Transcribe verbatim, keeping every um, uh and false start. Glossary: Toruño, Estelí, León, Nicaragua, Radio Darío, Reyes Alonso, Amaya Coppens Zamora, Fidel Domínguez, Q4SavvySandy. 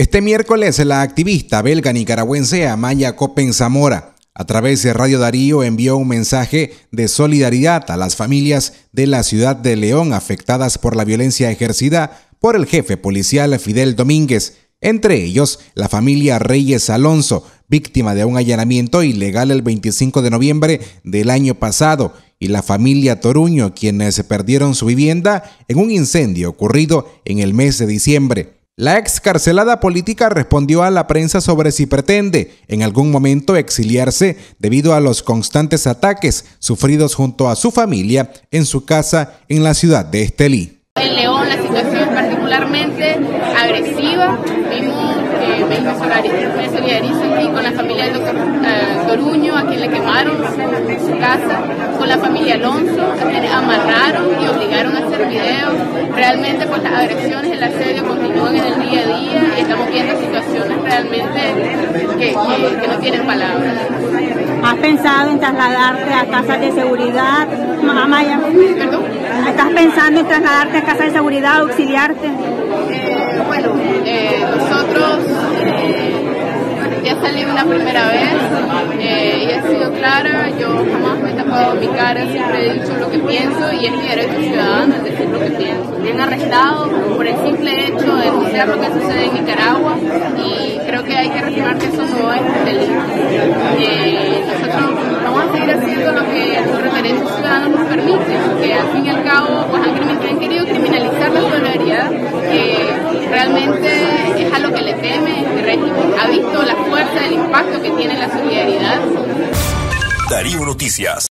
Este miércoles, la activista belga nicaragüense Amaya Coppens Zamora, a través de Radio Darío, envió un mensaje de solidaridad a las familias de la ciudad de León afectadas por la violencia ejercida por el jefe policial Fidel Domínguez, entre ellos la familia Reyes Alonso, víctima de un allanamiento ilegal el veinticinco de noviembre del año pasado, y la familia Toruño, quienes perdieron su vivienda en un incendio ocurrido en el mes de diciembre. La excarcelada política respondió a la prensa sobre si pretende en algún momento exiliarse debido a los constantes ataques sufridos junto a su familia en su casa en la ciudad de Estelí. En León la situación es particularmente agresiva. Vimos, eh, me solidarizo aquí con la familia del doctor eh, Toruño, a quien le quemaron su, su casa, con la familia Alonso, a quien amarraron y obligaron a hacer videos. Realmente pues las agresiones, el asedio continúan en el día a día y estamos viendo situaciones realmente que, que, que no tienen palabras. ¿Has pensado en trasladarte a casas de seguridad, mamá Maya? ¿Perdón? ¿Estás pensando en trasladarte a casas de seguridad, auxiliarte? Eh, bueno, eh, nosotros eh, ya salí una primera vez eh, y he sido clara, yo jamás me he tapado mi cara, siempre he dicho lo que pienso y es mi derecho ciudadano es decir lo que pienso. Me han arrestado por el simple hecho de denunciar lo que sucede en Nicaragua y creo que hay que reclamar que eso no es delito. Eh, nosotros vamos a seguir haciendo lo que nuestros derechos ciudadanos nos permiten, que al fin y al cabo pues, han, han querido criminalizar la solidaridad, que realmente es a lo que le teme el régimen. Ha visto la fuerza del impacto que tiene la solidaridad. Darío Noticias.